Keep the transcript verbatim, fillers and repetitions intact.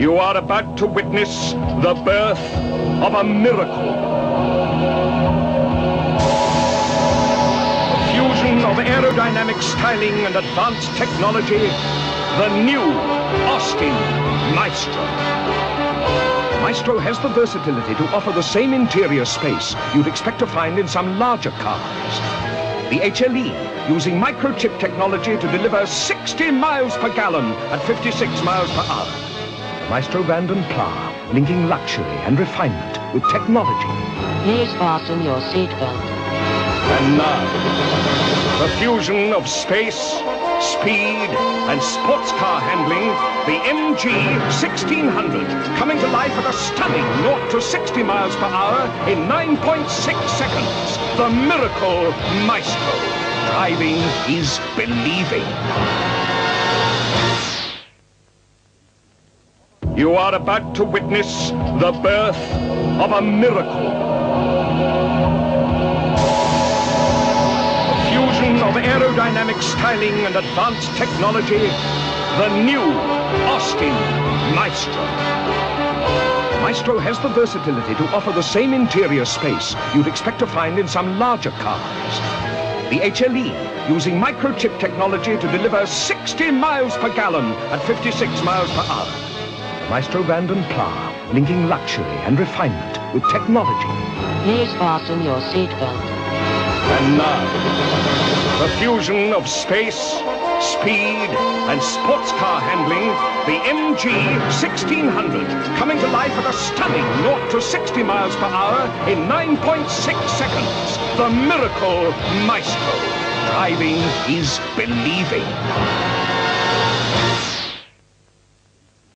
You are about to witness the birth of a miracle. Fusion of aerodynamic styling and advanced technology, the new Austin Maestro. Maestro has the versatility to offer the same interior space you'd expect to find in some larger cars. The H L E, using microchip technology to deliver sixty miles per gallon at fifty-six miles per hour. Maestro Vanden Pla, linking luxury and refinement with technology. Please fasten your seatbelt. And now, the fusion of space, speed, and sports car handling, the M G sixteen hundred, coming to life at a stunning zero to sixty miles per hour in nine point six seconds. The miracle Maestro. Driving is believing. You are about to witness the birth of a miracle. Fusion of aerodynamic styling and advanced technology, the new Austin Maestro. Maestro has the versatility to offer the same interior space you'd expect to find in some larger cars. The H L E, using microchip technology to deliver sixty miles per gallon at fifty-six miles per hour. Maestro Vanden Pla, linking luxury and refinement with technology. Please fasten your seatbelt. And now, the fusion of space, speed, and sports car handling, the M G sixteen hundred, coming to life at a stunning zero to sixty miles per hour in nine point six seconds. The miracle Maestro. Driving is believing.